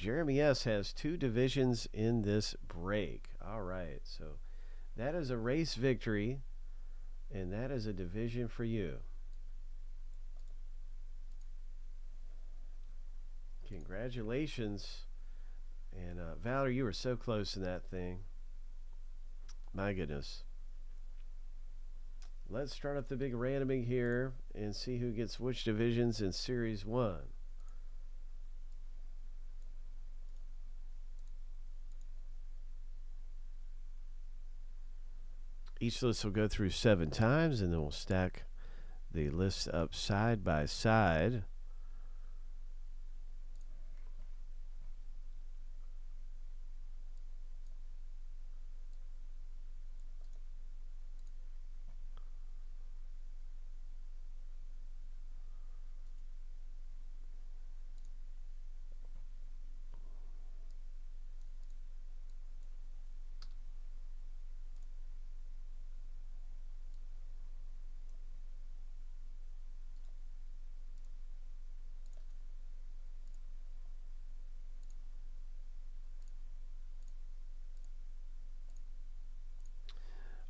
Jeremy S. has 2 divisions in this break. All right, so that is a race victory, and that is a division for you. Congratulations. And Valerie, you were so close in that thing. My goodness. Let's start up the big randoming here and see who gets which divisions in Series 1. Each list will go through 7 times, and then we'll stack the lists up side by side.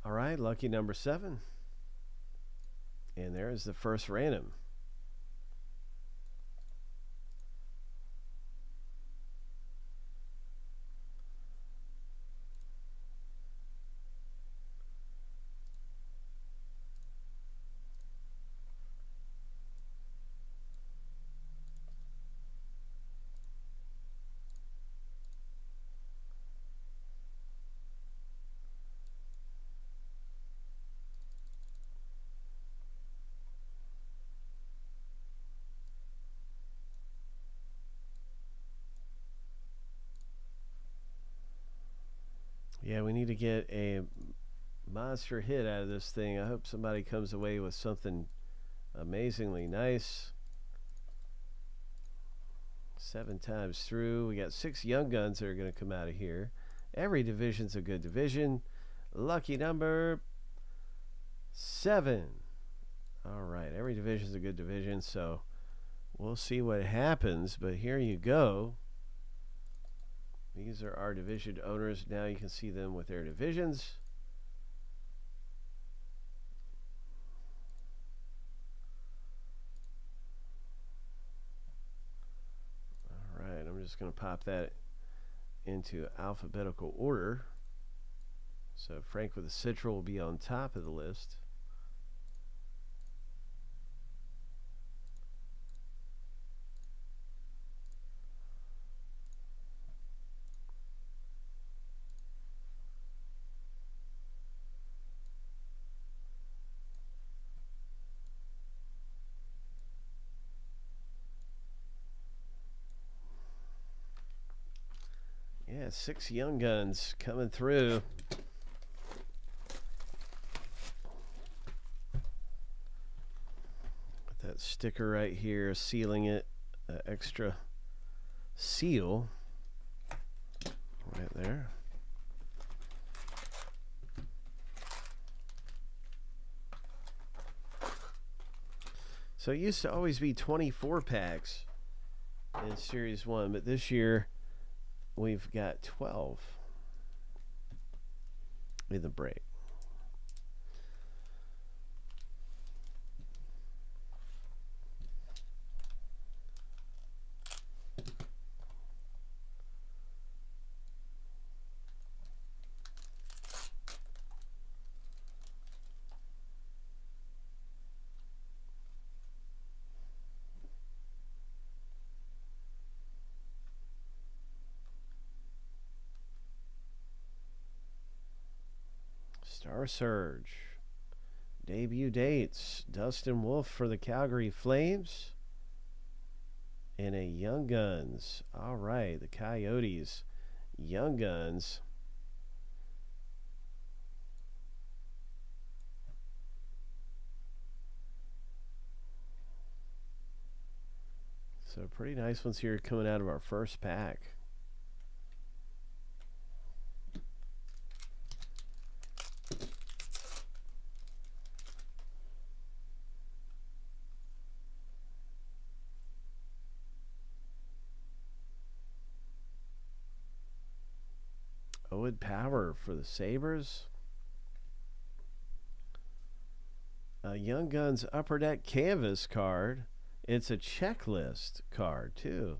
All right, lucky number 7. And there is the first random. Yeah, we need to get a monster hit out of this thing. I hope somebody comes away with something amazingly nice. 7 times through. We got 6 young guns that are going to come out of here. Every division's a good division. Lucky number 7. All right, every division's a good division, so we'll see what happens. But here you go. These are our division owners. Now you can see them with their divisions. All right, I'm just going to pop that into alphabetical order. So Frank with the Citral will be on top of the list. Yeah, 6 young guns coming through. Put that sticker right here, sealing it, extra seal right there. So it used to always be 24 packs in Series 1, but this year we've got 12 in the break. Star Surge. Debut dates. Dustin Wolf for the Calgary Flames. And a Young Guns. All right, the Coyotes. Young Guns. So pretty nice ones here coming out of our first pack. Owen Power for the Sabres. A Young Guns Upper Deck Canvas card. It's a checklist card, too.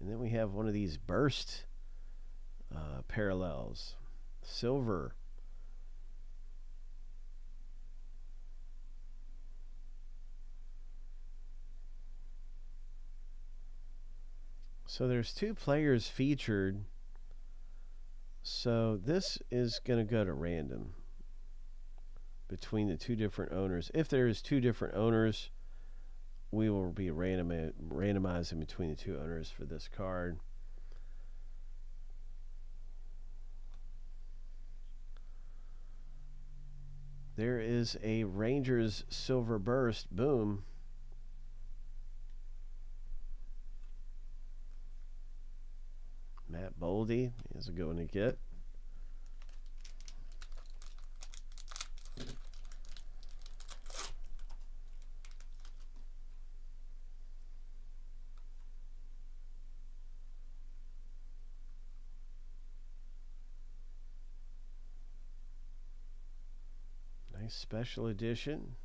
And then we have one of these burst parallels. Silver. So there's two players featured. So this is going to go to random between the two different owners. If there is two different owners, we will be randomizing between the two owners for this card. There is a Rangers Silver Burst. Boom. Matt Boldy is a good one to get. Nice special edition.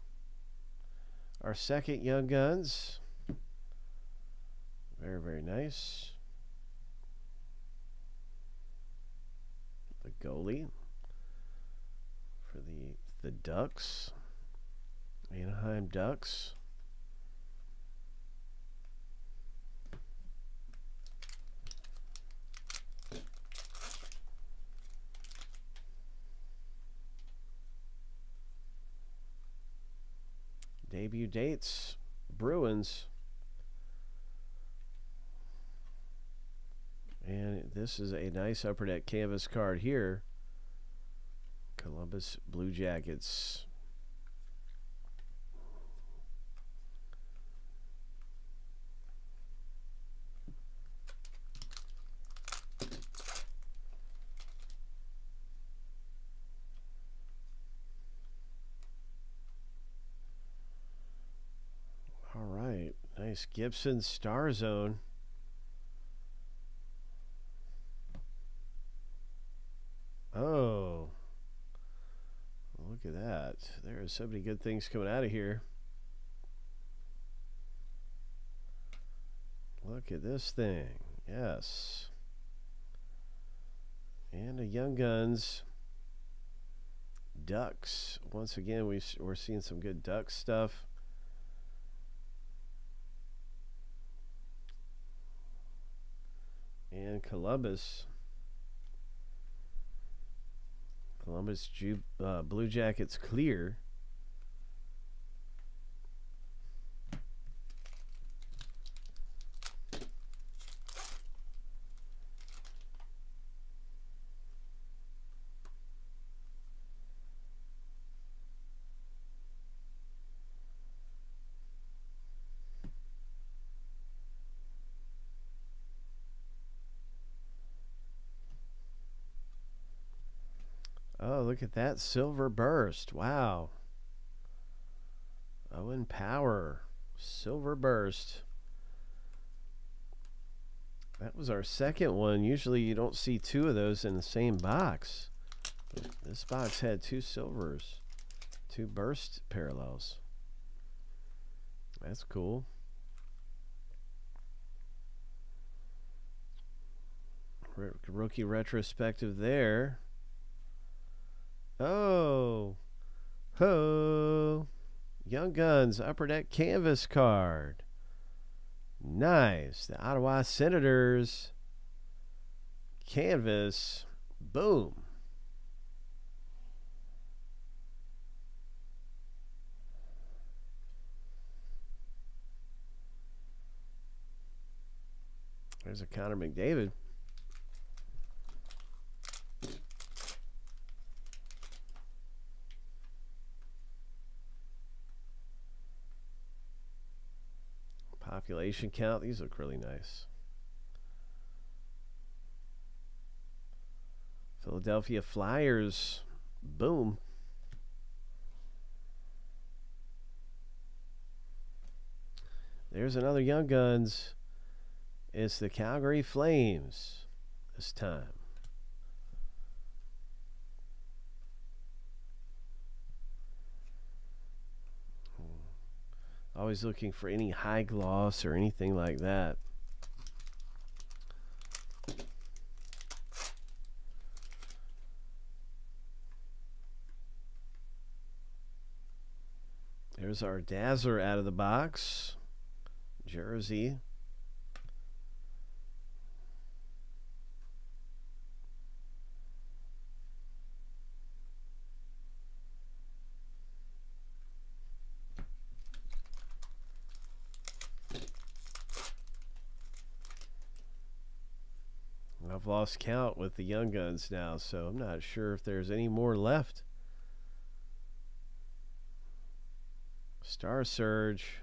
Our second Young Guns. Very, very nice. The goalie for the Ducks, Anaheim Ducks. Debut dates, Bruins. And this is a nice Upper Deck Canvas card here. Columbus Blue Jackets. All right. Nice Gibson Star Zone. Oh, look at that. There are so many good things coming out of here. Look at this thing. Yes. And a Young Guns Ducks. Once again, we're seeing some good Ducks stuff. And Columbus. Columbus Blue Jackets clear. Oh, look at that Silver Burst. Wow. Owen Power. Silver Burst. That was our second one. Usually you don't see two of those in the same box. But this box had two silvers. Two burst parallels. That's cool. Rookie retrospective there. Oh, ho! Young Guns Upper Deck Canvas card. Nice. The Ottawa Senators Canvas. Boom. There's a Connor McDavid. Population count. These look really nice. Philadelphia Flyers. Boom. There's another Young Guns. It's the Calgary Flames this time. always looking for any high gloss or anything like that. There's our Dazzler out of the box jersey. I've lost count with the Young Guns now, so I'm not sure if there's any more left. Star Surge.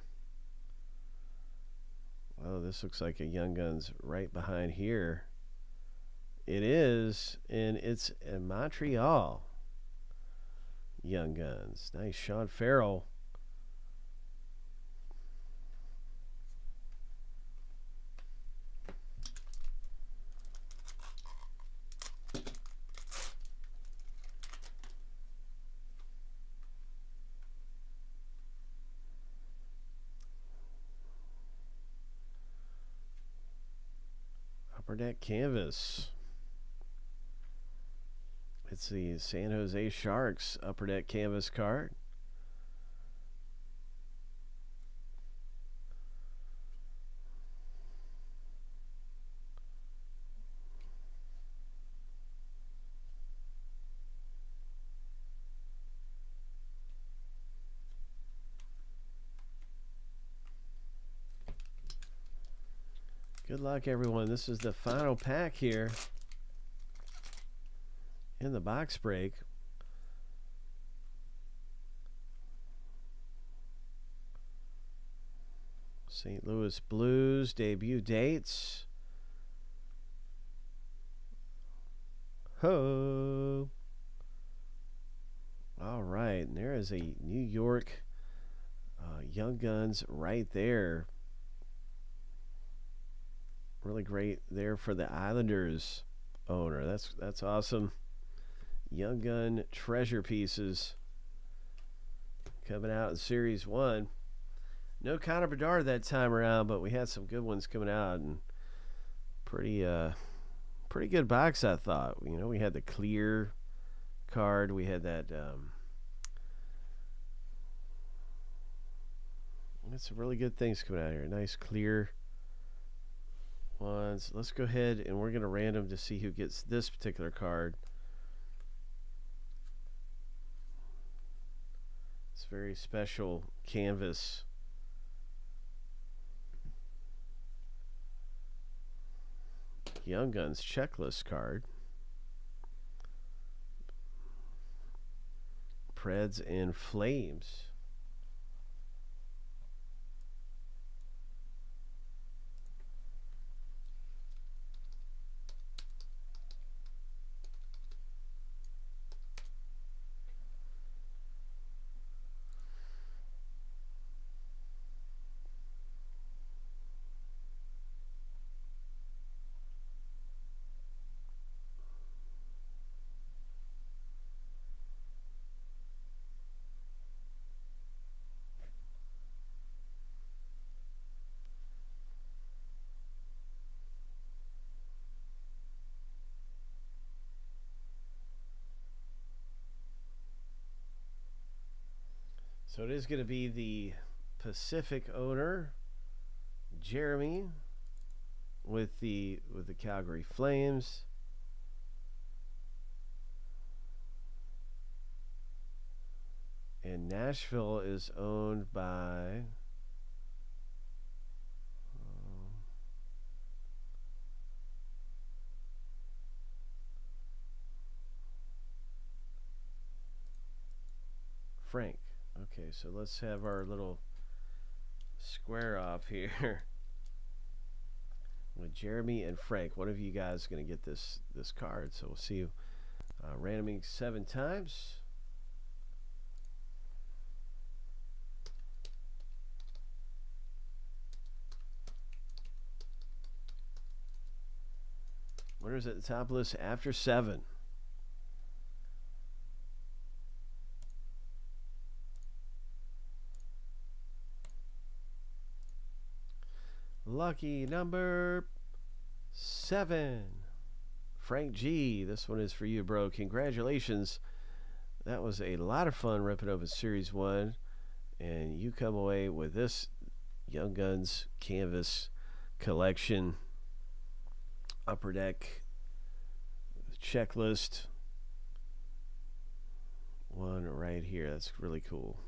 Oh, this looks like a Young Guns right behind here. It is, and it's a Montreal Young Guns. Nice, Sean Farrell. Upper Deck canvas. It's the San Jose Sharks Upper Deck canvas card. Good luck, everyone. This is the final pack here in the box break. St. Louis Blues debut dates. Ho! All right, and there is a New York Young Guns right there. Really great there for the Islanders owner. That's awesome. Young Gun treasure pieces coming out in Series 1. No Connor Bedard that time around, but we had some good ones coming out, and pretty good box, I thought. You know, we had the clear card. We had that. We had some really good things coming out here. Nice clear. Let's go ahead and we're going to random to see who gets this particular card. It's a very special canvas. Young Guns checklist card. Preds and Flames. So it is going to be the Pacific owner, Jeremy, with the Calgary Flames. And Nashville is owned by Frank. Okay, so let's have our little square off here with Jeremy and Frank. One of you guys is going to get this card. So we'll see you randoming 7 times. Winners at the top list after 7. Lucky number 7. Frank G. This one is for you, bro. Congratulations. That was a lot of fun ripping open Series 1. And you come away with this Young Guns Canvas Collection Upper Deck checklist. One right here. That's really cool.